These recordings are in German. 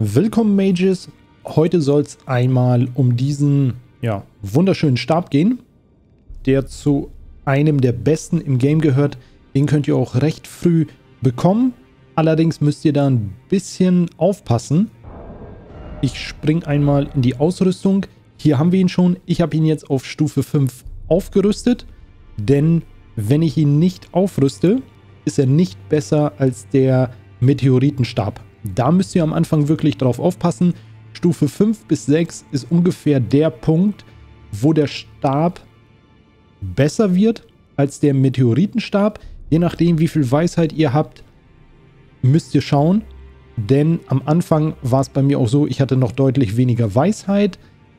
Willkommen Mages, heute soll es einmal um diesen wunderschönen Stab gehen, der zu einem der besten im Game gehört. Den könnt ihr auch recht früh bekommen, allerdings müsst ihr da ein bisschen aufpassen. Ich springe einmal in die Ausrüstung, hier haben wir ihn schon, ich habe ihn jetzt auf Stufe 5 aufgerüstet, denn wenn ich ihn nicht aufrüste, ist er nicht besser als der Meteoritenstab. Da müsst ihr am Anfang wirklich drauf aufpassen. Stufe 5 bis 6 ist ungefähr der Punkt, wo der Stab besser wird als der Meteoritenstab. Je nachdem, wie viel Weisheit ihr habt, müsst ihr schauen. Denn am Anfang war es bei mir auch so, ich hatte noch deutlich weniger Weisheit.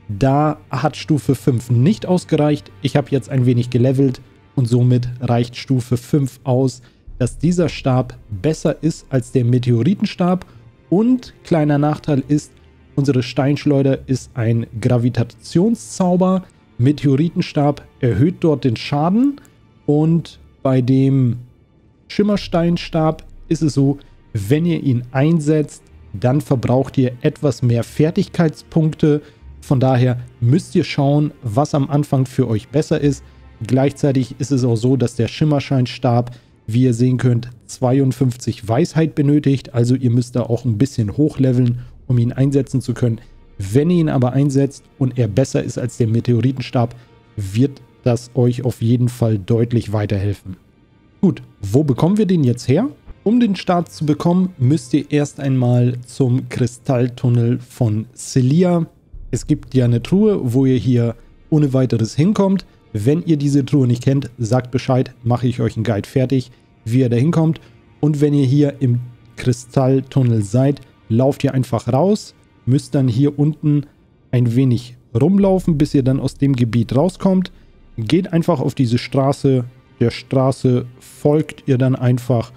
Da hat Stufe 5 nicht ausgereicht. Ich habe jetzt ein wenig gelevelt und somit reicht Stufe 5 aus, dass dieser Stab besser ist als der Meteoritenstab. Und kleiner Nachteil ist, unsere Steinschleuder ist ein Gravitationszauber. Meteoritenstab erhöht dort den Schaden. Und bei dem Schimmersteinstab ist es so, wenn ihr ihn einsetzt, dann verbraucht ihr etwas mehr Fertigkeitspunkte. Von daher müsst ihr schauen, was am Anfang für euch besser ist. Gleichzeitig ist es auch so, dass der Schimmersteinstab, wie ihr sehen könnt, 52 Weisheit benötigt. Also ihr müsst da auch ein bisschen hochleveln, um ihn einsetzen zu können. Wenn ihr ihn aber einsetzt und er besser ist als der Meteoritenstab, wird das euch auf jeden Fall deutlich weiterhelfen. Gut, wo bekommen wir den jetzt her? Um den Stab zu bekommen, müsst ihr erst einmal zum Kristalltunnel von Sellia. Es gibt ja eine Truhe, wo ihr hier ohne weiteres hinkommt. Wenn ihr diese Truhe nicht kennt, sagt Bescheid, mache ich euch einen Guide fertig, wie ihr da hinkommt. Und wenn ihr hier im Kristalltunnel seid, lauft ihr einfach raus, müsst dann hier unten ein wenig rumlaufen, bis ihr dann aus dem Gebiet rauskommt. Geht einfach auf diese Straße, der Straße folgt ihr dann einfach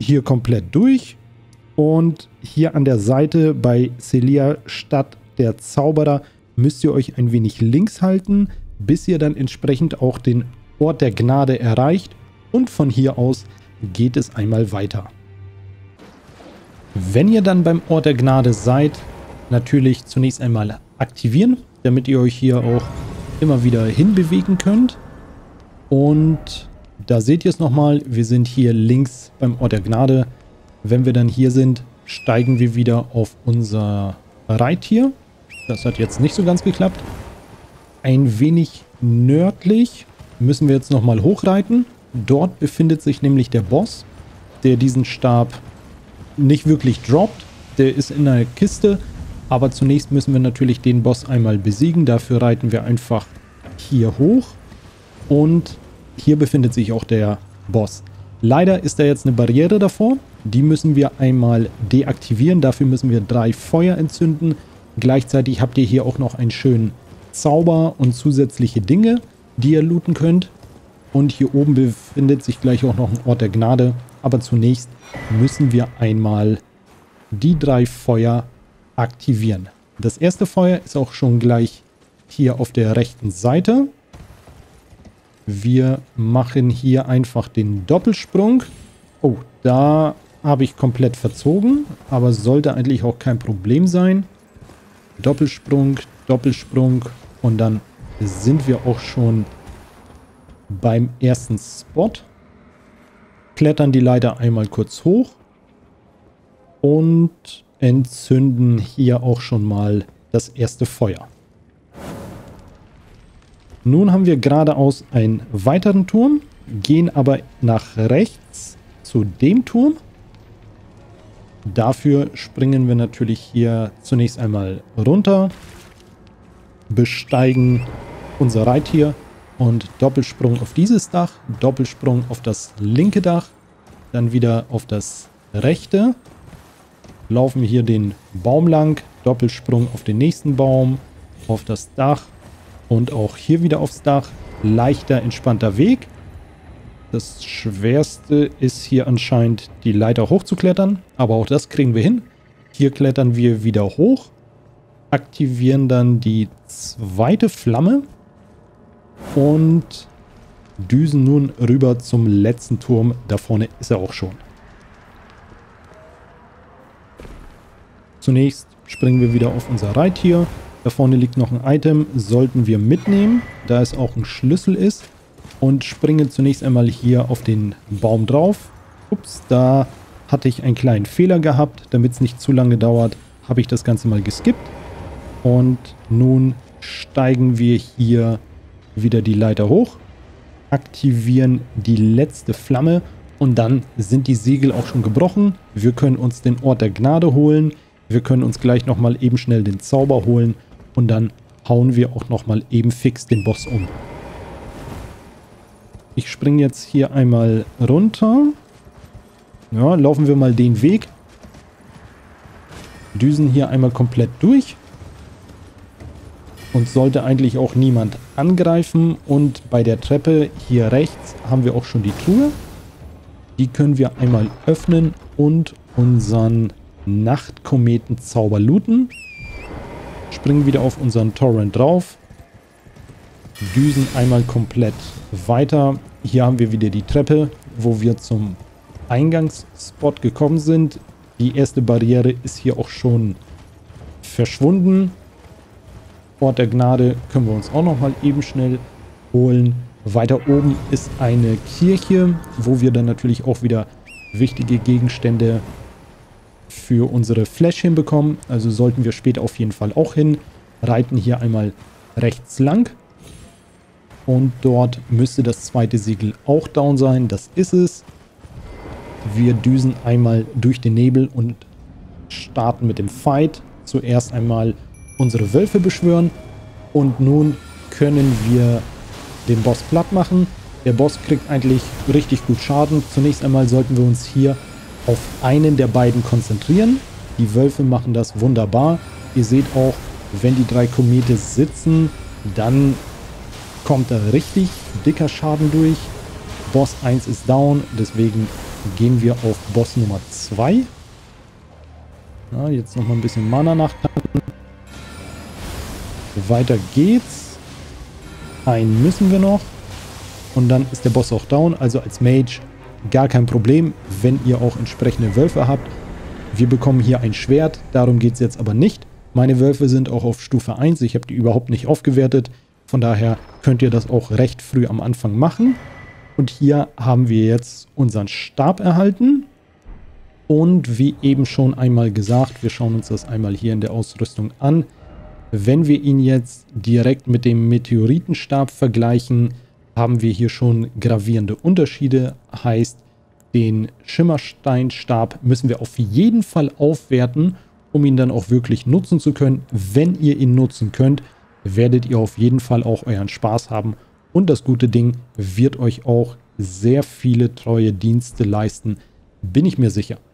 hier komplett durch. Und hier an der Seite bei Sellia Stadt der Zauberer müsst ihr euch ein wenig links halten, bis ihr dann entsprechend auch den Ort der Gnade erreicht und von hier aus geht es einmal weiter. Wenn ihr dann beim Ort der Gnade seid, natürlich zunächst einmal aktivieren, damit ihr euch hier auch immer wieder hinbewegen könnt. Und da seht ihr es nochmal, wir sind hier links beim Ort der Gnade. Wenn wir dann hier sind, steigen wir wieder auf unser Reittier. Das hat jetzt nicht so ganz geklappt. Ein wenig nördlich müssen wir jetzt nochmal hochreiten. Dort befindet sich nämlich der Boss, der diesen Stab nicht wirklich droppt. Der ist in einer Kiste. Aber zunächst müssen wir natürlich den Boss einmal besiegen. Dafür reiten wir einfach hier hoch. Und hier befindet sich auch der Boss. Leider ist da jetzt eine Barriere davor. Die müssen wir einmal deaktivieren. Dafür müssen wir 3 Feuer entzünden. Gleichzeitig habt ihr hier auch noch einen schönen Zauber und zusätzliche Dinge, die ihr looten könnt. Und hier oben befindet sich gleich auch noch ein Ort der Gnade. Aber zunächst müssen wir einmal die 3 Feuer aktivieren. Das erste Feuer ist auch schon gleich hier auf der rechten Seite. Wir machen hier einfach den Doppelsprung. Oh, da habe ich komplett verzogen. Aber sollte eigentlich auch kein Problem sein. Doppelsprung, Doppelsprung. Und dann sind wir auch schon beim ersten Spot. Klettern die Leiter einmal kurz hoch. Und entzünden hier auch schon mal das erste Feuer. Nun haben wir geradeaus einen weiteren Turm. Gehen aber nach rechts zu dem Turm. Dafür springen wir natürlich hier zunächst einmal runter. Besteigen unser Reittier. Und Doppelsprung auf dieses Dach, Doppelsprung auf das linke Dach, dann wieder auf das rechte. Laufen wir hier den Baum lang, Doppelsprung auf den nächsten Baum, auf das Dach und auch hier wieder aufs Dach. Leichter, entspannter Weg. Das Schwerste ist hier anscheinend die Leiter hochzuklettern, aber auch das kriegen wir hin. Hier klettern wir wieder hoch, aktivieren dann die zweite Flamme. Und düsen nun rüber zum letzten Turm. Da vorne ist er auch schon. Zunächst springen wir wieder auf unser Reittier. Da vorne liegt noch ein Item, sollten wir mitnehmen, da es auch ein Schlüssel ist. Und springe zunächst einmal hier auf den Baum drauf. Ups, da hatte ich einen kleinen Fehler gehabt. Damit es nicht zu lange dauert, habe ich das Ganze mal geskippt. Und nun steigen wir hier wieder die Leiter hoch, aktivieren die letzte Flamme und dann sind die Segel auch schon gebrochen. Wir können uns den Ort der Gnade holen. Wir können uns gleich nochmal eben schnell den Zauber holen und dann hauen wir auch nochmal eben fix den Boss um. Ich springe jetzt hier einmal runter. Ja, laufen wir mal den Weg. Düsen hier einmal komplett durch. Uns sollte eigentlich auch niemand angreifen. Und bei der Treppe hier rechts haben wir auch schon die Truhe. Die können wir einmal öffnen und unseren Nachtkometen-Zauber looten. Springen wieder auf unseren Torrent drauf. Düsen einmal komplett weiter. Hier haben wir wieder die Treppe, wo wir zum Eingangsspot gekommen sind. Die erste Barriere ist hier auch schon verschwunden. Ort der Gnade können wir uns auch noch mal eben schnell holen. Weiter oben ist eine Kirche, wo wir dann natürlich auch wieder wichtige Gegenstände für unsere Fläschchen bekommen. Also sollten wir später auf jeden Fall auch hin. Reiten hier einmal rechts lang. Und dort müsste das zweite Siegel auch down sein. Das ist es. Wir düsen einmal durch den Nebel und starten mit dem Fight. Zuerst einmal unsere Wölfe beschwören. Und nun können wir den Boss platt machen. Der Boss kriegt eigentlich richtig gut Schaden. Zunächst einmal sollten wir uns hier auf einen der beiden konzentrieren. Die Wölfe machen das wunderbar. Ihr seht auch, wenn die drei Kometen sitzen, dann kommt da richtig dicker Schaden durch. Boss 1 ist down, deswegen gehen wir auf Boss Nummer 2. Ja, jetzt nochmal ein bisschen Mana nachtanken. Weiter geht's. Einen müssen wir noch. Und dann ist der Boss auch down. Also als Mage gar kein Problem, wenn ihr auch entsprechende Wölfe habt. Wir bekommen hier ein Schwert, darum geht es jetzt aber nicht. Meine Wölfe sind auch auf Stufe 1, ich habe die überhaupt nicht aufgewertet. Von daher könnt ihr das auch recht früh am Anfang machen. Und hier haben wir jetzt unseren Stab erhalten. Und wie eben schon einmal gesagt, wir schauen uns das einmal hier in der Ausrüstung an. Wenn wir ihn jetzt direkt mit dem Meteoritenstab vergleichen, haben wir hier schon gravierende Unterschiede. Heißt, den Schimmersteinstab müssen wir auf jeden Fall aufwerten, um ihn dann auch wirklich nutzen zu können. Wenn ihr ihn nutzen könnt, werdet ihr auf jeden Fall auch euren Spaß haben und das gute Ding wird euch auch sehr viele treue Dienste leisten, bin ich mir sicher.